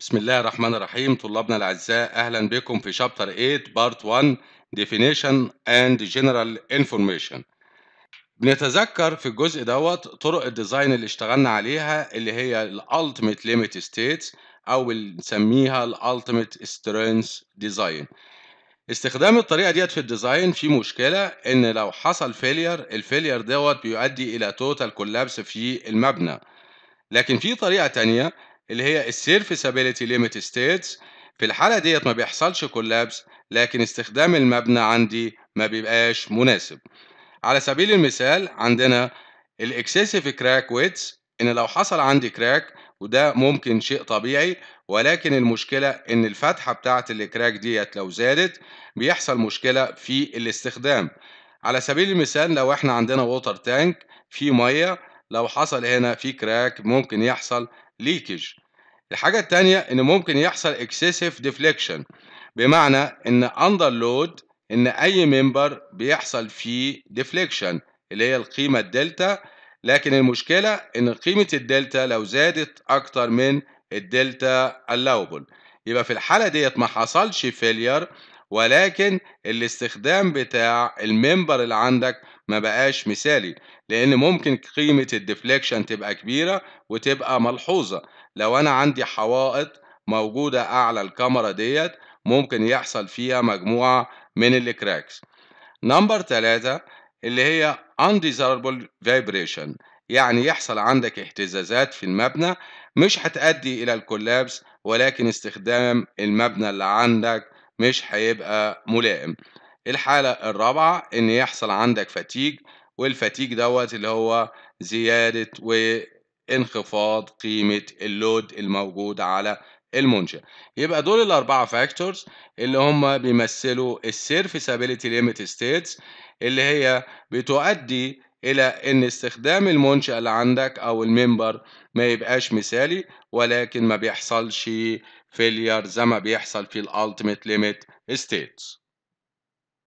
بسم الله الرحمن الرحيم. طلابنا الأعزاء، أهلا بكم في شابتر 8 بارت 1 Definition and General Information. بنتذكر في الجزء دوت طرق الديزاين اللي اشتغلنا عليها، اللي هي ال Ultimate Limit States أو اللي نسميها ال Ultimate Strength Design. استخدام الطريقة ديت في الديزاين في مشكلة، إن لو حصل فيلير، الفيلير دوت بيؤدي إلى توتال كولابس في المبنى. لكن في طريقة تانية اللي هي السيرفيسابيليتي ليميت ستيتس، في الحالة ديت ما بيحصلش كولابس، لكن استخدام المبنى عندي ما بيبقاش مناسب. على سبيل المثال عندنا الاكسسيف كراك ويتس، ان لو حصل عندي كراك وده ممكن شيء طبيعي، ولكن المشكلة ان الفتحة بتاعت الكراك ديت لو زادت بيحصل مشكلة في الاستخدام. على سبيل المثال لو احنا عندنا ووتر تانك في مية، لو حصل هنا في كراك ممكن يحصل ليكج. الحاجة التانية ان ممكن يحصل excessive deflection، بمعنى ان under load ان اي ممبر بيحصل فيه deflection اللي هي القيمة الدلتا، لكن المشكلة ان قيمة الدلتا لو زادت اكتر من الدلتا allowable، يبقى في الحالة ديت ما حصلش failure، ولكن الاستخدام بتاع الممبر اللي عندك ما بقاش مثالي، لان ممكن قيمة الديفليكشن تبقى كبيرة وتبقى ملحوظة. لو انا عندي حوائط موجودة اعلى الكاميرا ديت ممكن يحصل فيها مجموعة من الكراكس. نمبر 3 اللي هي Undesirable Vibration، يعني يحصل عندك اهتزازات في المبنى مش هتؤدي الى الكولابس، ولكن استخدام المبنى اللي عندك مش هيبقى ملائم. الحالة الرابعة ان يحصل عندك فتيج، والفتيج دوت اللي هو زيادة وانخفاض قيمة اللود الموجود على المنشأ. يبقى دول الأربعة فاكتورز اللي هم بيمثلوا السيرفيسابيليتي ليميت ستيتس، اللي هي بتؤدي إلى إن استخدام المنشأ اللي عندك أو الممبر ما يبقاش مثالي، ولكن ما بيحصلش فيلير زي ما بيحصل في الألتيميت ليميت ستيتس.